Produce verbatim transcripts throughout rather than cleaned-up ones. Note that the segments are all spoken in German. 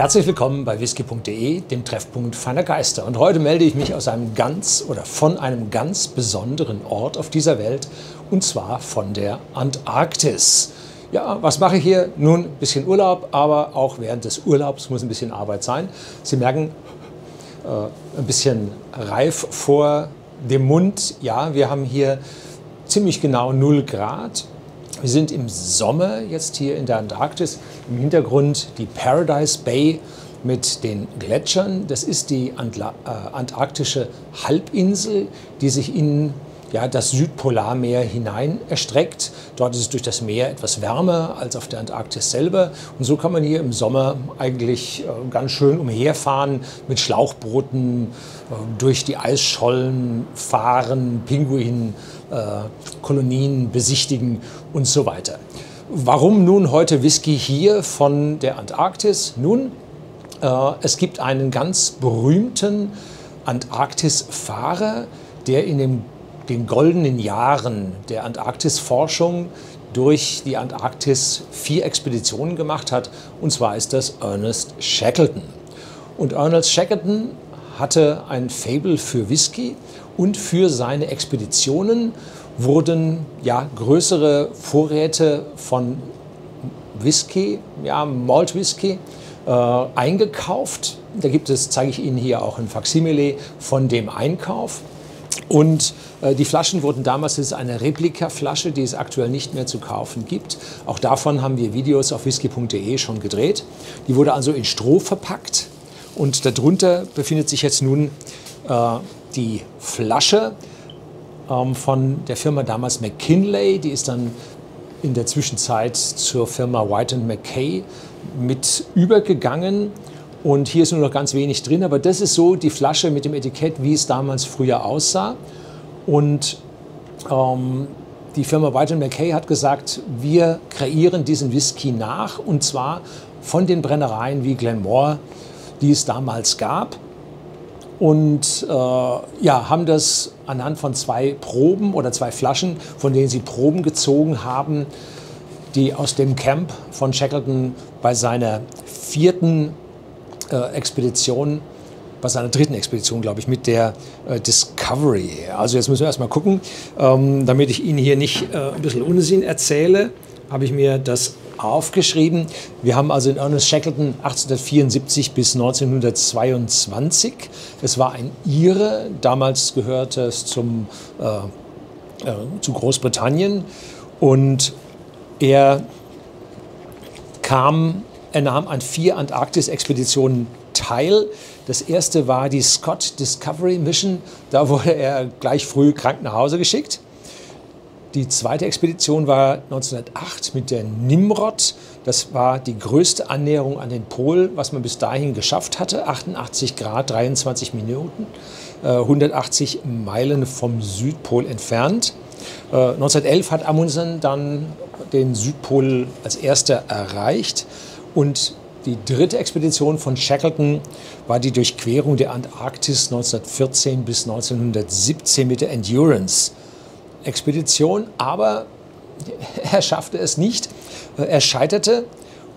Herzlich willkommen bei whisky punkt de, dem Treffpunkt feiner Geister. Und heute melde ich mich aus einem ganz oder von einem ganz besonderen Ort auf dieser Welt, und zwar von der Antarktis. Ja, was mache ich hier? Nun, ein bisschen Urlaub, aber auch während des Urlaubs muss ein bisschen Arbeit sein. Sie merken, äh, ein bisschen reif vor dem Mund. Ja, wir haben hier ziemlich genau null Grad. Wir sind im Sommer jetzt hier in der Antarktis. Im Hintergrund die Paradise Bay mit den Gletschern. Das ist die Antla äh, antarktische Halbinsel, die sich in ja, das Südpolarmeer hinein erstreckt. Dort ist es durch das Meer etwas wärmer als auf der Antarktis selber. Und so kann man hier im Sommer eigentlich äh, ganz schön umherfahren, mit Schlauchbooten äh, durch die Eisschollen fahren, Pinguin äh, Kolonien besichtigen und so weiter. Warum nun heute Whisky hier von der Antarktis? Nun, äh, es gibt einen ganz berühmten Antarktis-Fahrer, der in dem den goldenen Jahren der Antarktis-Forschung durch die Antarktis vier Expeditionen gemacht hat, und zwar ist das Ernest Shackleton. Und Ernest Shackleton hatte ein Faible für Whisky, und für seine Expeditionen wurden ja, größere Vorräte von Whisky, ja, Malt Whisky, äh, eingekauft. Da gibt es, zeige ich Ihnen hier auch ein Faksimile von dem Einkauf. Und äh, die Flaschen wurden damals, das ist eine Replikaflasche, die es aktuell nicht mehr zu kaufen gibt. Auch davon haben wir Videos auf whisky punkt de schon gedreht. Die wurde also in Stroh verpackt, und darunter befindet sich jetzt nun äh, die Flasche ähm, von der Firma damals Mackinlay. Die ist dann in der Zwischenzeit zur Firma White and Mackay mit übergegangen. Und hier ist nur noch ganz wenig drin, aber das ist so die Flasche mit dem Etikett, wie es damals früher aussah. Und ähm, die Firma White and Mackay hat gesagt, wir kreieren diesen Whisky nach, und zwar von den Brennereien wie Glenmore, die es damals gab. Und äh, ja, haben das anhand von zwei Proben oder zwei Flaschen, von denen sie Proben gezogen haben, die aus dem Camp von Shackleton bei seiner vierten Expedition, bei seiner dritten Expedition, glaube ich, mit der äh, Discovery. Also jetzt müssen wir erstmal gucken, ähm, damit ich Ihnen hier nicht äh, ein bisschen Unsinn erzähle, habe ich mir das aufgeschrieben. Wir haben also in Ernest Shackleton achtzehnhundertvierundsiebzig bis neunzehnhundertzweiundzwanzig. Es war ein Ire, damals gehörte es zum, äh, äh, zu Großbritannien, und er kam Er nahm an vier Antarktis-Expeditionen teil. Das erste war die Scott Discovery Mission. Da wurde er gleich früh krank nach Hause geschickt. Die zweite Expedition war neunzehnhundertacht mit der Nimrod. Das war die größte Annäherung an den Pol, was man bis dahin geschafft hatte. achtundachtzig Grad, dreiundzwanzig Minuten, hundertachtzig Meilen vom Südpol entfernt. neunzehnhundertelf hat Amundsen dann den Südpol als erster erreicht. Und die dritte Expedition von Shackleton war die Durchquerung der Antarktis neunzehnhundertvierzehn bis neunzehnhundertsiebzehn mit der Endurance-Expedition. Aber er schaffte es nicht, er scheiterte.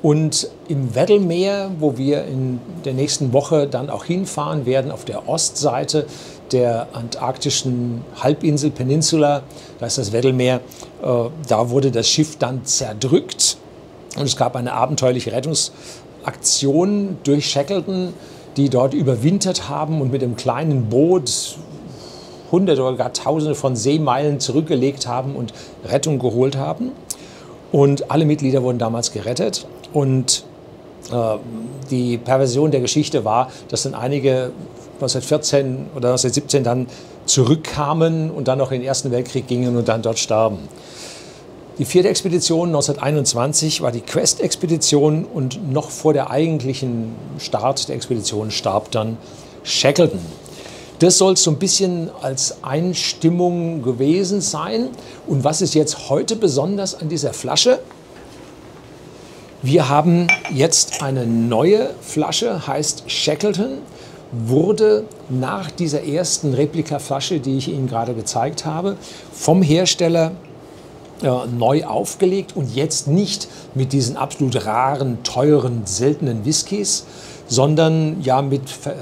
Und im Weddelmeer, wo wir in der nächsten Woche dann auch hinfahren werden, auf der Ostseite der antarktischen Halbinsel, Peninsula, da ist das Weddelmeer, da wurde das Schiff dann zerdrückt. Und es gab eine abenteuerliche Rettungsaktion durch Shackleton, die dort überwintert haben und mit einem kleinen Boot hunderte oder gar tausende von Seemeilen zurückgelegt haben und Rettung geholt haben. Und alle Mitglieder wurden damals gerettet. Und äh, die Perversion der Geschichte war, dass dann einige neunzehnhundertvierzehn oder neunzehnhundertsiebzehn dann zurückkamen und dann noch in den Ersten Weltkrieg gingen und dann dort starben. Die vierte Expedition neunzehnhunderteinundzwanzig war die Quest-Expedition, und noch vor der eigentlichen Start der Expedition starb dann Shackleton. Das soll so ein bisschen als Einstimmung gewesen sein. Und was ist jetzt heute besonders an dieser Flasche? Wir haben jetzt eine neue Flasche, heißt Shackleton, wurde nach dieser ersten Replikaflasche, die ich Ihnen gerade gezeigt habe, vom Hersteller äh, neu aufgelegt und jetzt nicht mit diesen absolut raren, teuren, seltenen Whiskys, sondern ja mit ver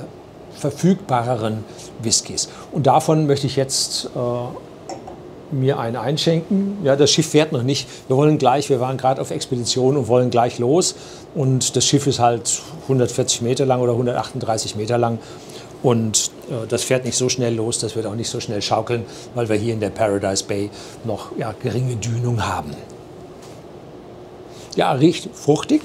verfügbareren Whiskys. Und davon möchte ich jetzt äh, mir einen einschenken. Ja, das Schiff fährt noch nicht. Wir wollen gleich, wir waren gerade auf Expedition und wollen gleich los. Und das Schiff ist halt hundertvierzig Meter lang oder hundertachtunddreißig Meter lang. Und äh, das fährt nicht so schnell los, das wird auch nicht so schnell schaukeln, weil wir hier in der Paradise Bay noch ja, geringe Dünung haben. Ja, riecht fruchtig.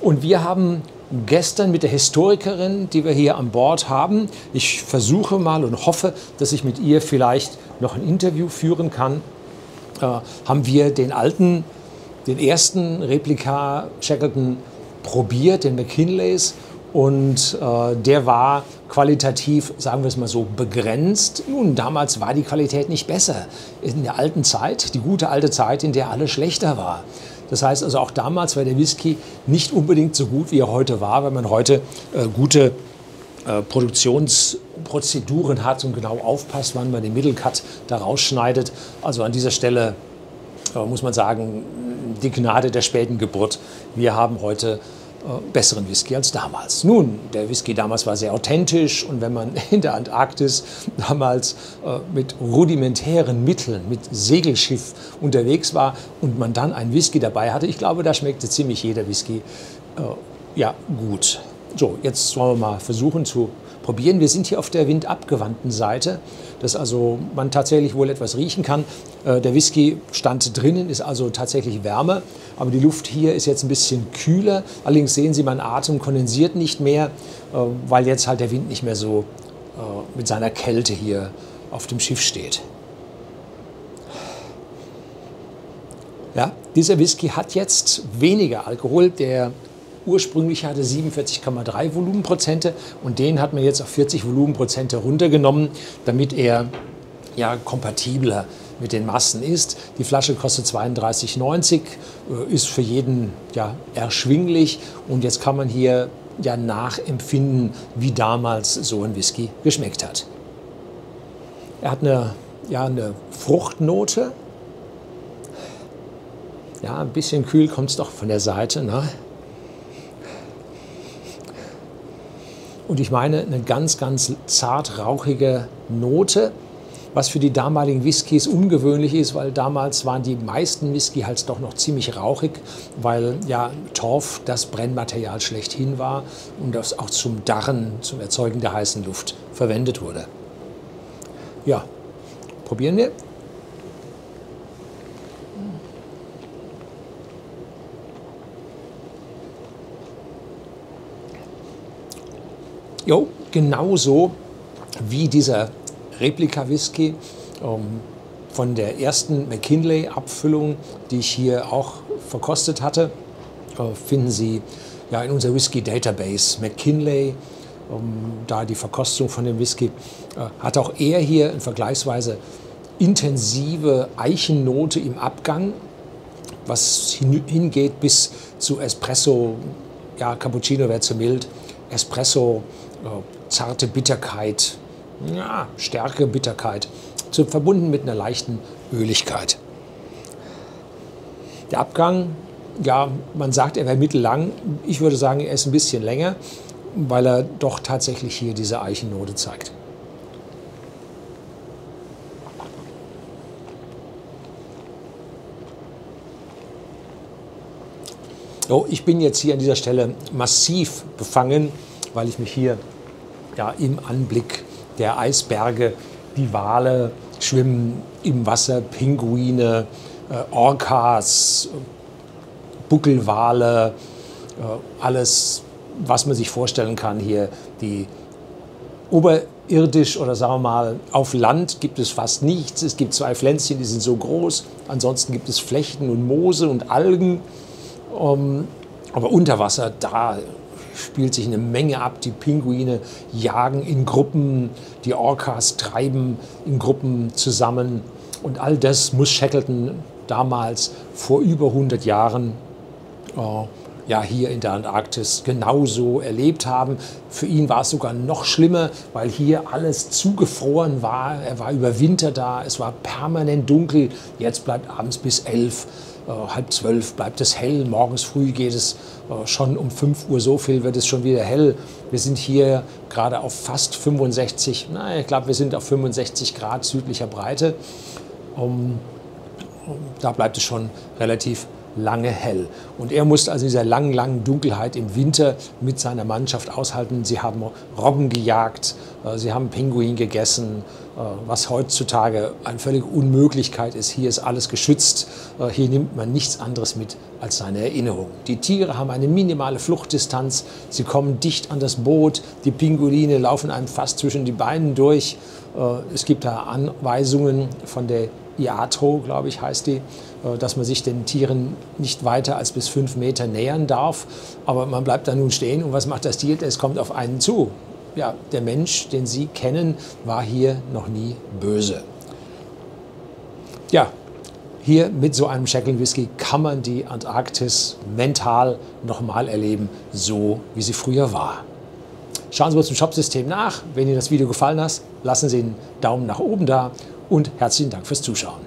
Und wir haben gestern mit der Historikerin, die wir hier an Bord haben, ich versuche mal und hoffe, dass ich mit ihr vielleicht noch ein Interview führen kann, äh, haben wir den alten, den ersten Replika Shackleton probiert, den Mackinlays. Und äh, der war qualitativ, sagen wir es mal so, begrenzt. Nun, damals war die Qualität nicht besser. In der alten Zeit, die gute alte Zeit, in der alles schlechter war. Das heißt also, auch damals war der Whisky nicht unbedingt so gut, wie er heute war, weil man heute äh, gute äh, Produktionsprozeduren hat und genau aufpasst, wann man den Mittelcut da rausschneidet. Also an dieser Stelle äh, muss man sagen, die Gnade der späten Geburt. Wir haben heute besseren Whisky als damals. Nun, der Whisky damals war sehr authentisch und wenn man in der Antarktis damals äh, mit rudimentären Mitteln, mit Segelschiff unterwegs war und man dann einen Whisky dabei hatte, ich glaube, da schmeckte ziemlich jeder Whisky äh, ja, gut. So, jetzt wollen wir mal versuchen zu probieren. Wir sind hier auf der windabgewandten Seite, dass also man tatsächlich wohl etwas riechen kann. Äh, der Whisky stand drinnen, ist also tatsächlich wärmer, aber die Luft hier ist jetzt ein bisschen kühler. Allerdings sehen Sie, mein Atem kondensiert nicht mehr, äh, weil jetzt halt der Wind nicht mehr so äh, mit seiner Kälte hier auf dem Schiff steht. Ja, dieser Whisky hat jetzt weniger Alkohol, der ursprünglich hatte siebenundvierzig Komma drei Volumenprozente und den hat man jetzt auf vierzig Volumenprozente runtergenommen, damit er ja kompatibler mit den Massen ist. Die Flasche kostet zweiunddreißig neunzig, ist für jeden ja erschwinglich und jetzt kann man hier ja nachempfinden, wie damals so ein Whisky geschmeckt hat. Er hat eine, ja, eine Fruchtnote. Ja, ein bisschen kühl kommt es doch von der Seite, ne? Und ich meine, eine ganz, ganz zart rauchige Note, was für die damaligen Whiskys ungewöhnlich ist, weil damals waren die meisten Whisky halt doch noch ziemlich rauchig, weil ja Torf das Brennmaterial schlechthin war und das auch zum Darren, zum Erzeugen der heißen Luft verwendet wurde. Ja, probieren wir. Jo, genauso wie dieser Replika-Whisky ähm, von der ersten Mackinlay-Abfüllung, die ich hier auch verkostet hatte, äh, finden Sie ja in unserer Whisky-Database Mackinlay. Ähm, da die Verkostung von dem Whisky äh, hat auch er hier eine vergleichsweise intensive Eichennote im Abgang, was hin, hingeht bis zu Espresso, ja, Cappuccino wäre zu mild, Espresso, zarte Bitterkeit, ja, Stärke, Bitterkeit, zu, verbunden mit einer leichten Öligkeit. Der Abgang, ja, man sagt, er wäre mittellang. Ich würde sagen, er ist ein bisschen länger, weil er doch tatsächlich hier diese Eichennote zeigt. So, ich bin jetzt hier an dieser Stelle massiv befangen, weil ich mich hier ja, im Anblick der Eisberge, die Wale schwimmen im Wasser, Pinguine, äh, Orcas, Buckelwale, äh, alles, was man sich vorstellen kann hier. Die oberirdisch oder sagen wir mal, auf Land gibt es fast nichts. Es gibt zwei Pflänzchen, die sind so groß. Ansonsten gibt es Flechten und Moose und Algen. Um, aber unter Wasser, da spielt sich eine Menge ab. Die Pinguine jagen in Gruppen, die Orcas treiben in Gruppen zusammen. Und all das muss Shackleton damals vor über hundert Jahren äh, ja hier in der Antarktis genauso erlebt haben. Für ihn war es sogar noch schlimmer, weil hier alles zugefroren war. Er war über Winter da, es war permanent dunkel. Jetzt bleibt abends bis elf, äh, halb zwölf bleibt es hell. Morgens früh geht es äh, schon um fünf Uhr, so viel wird es schon wieder hell. Wir sind hier gerade auf fast fünfundsechzig, na, ich glaube, wir sind auf fünfundsechzig Grad südlicher Breite. Um, da bleibt es schon relativ lange hell. Und er musste also in dieser langen, langen Dunkelheit im Winter mit seiner Mannschaft aushalten. Sie haben Robben gejagt, äh, sie haben Pinguin gegessen, äh, was heutzutage eine völlige Unmöglichkeit ist. Hier ist alles geschützt, äh, hier nimmt man nichts anderes mit als seine Erinnerung. Die Tiere haben eine minimale Fluchtdistanz, sie kommen dicht an das Boot, die Pinguine laufen einem fast zwischen die Beinen durch. Äh, es gibt da Anweisungen von der I A T O, glaube ich, heißt die, dass man sich den Tieren nicht weiter als bis fünf Meter nähern darf. Aber man bleibt da nun stehen und was macht das Tier? Es kommt auf einen zu. Ja, der Mensch, den Sie kennen, war hier noch nie böse. Ja, hier mit so einem Shackleton Whisky kann man die Antarktis mental nochmal erleben, so wie sie früher war. Schauen Sie mal zum Shopsystem nach. Wenn Ihnen das Video gefallen hat, lassen Sie einen Daumen nach oben da. Und herzlichen Dank fürs Zuschauen.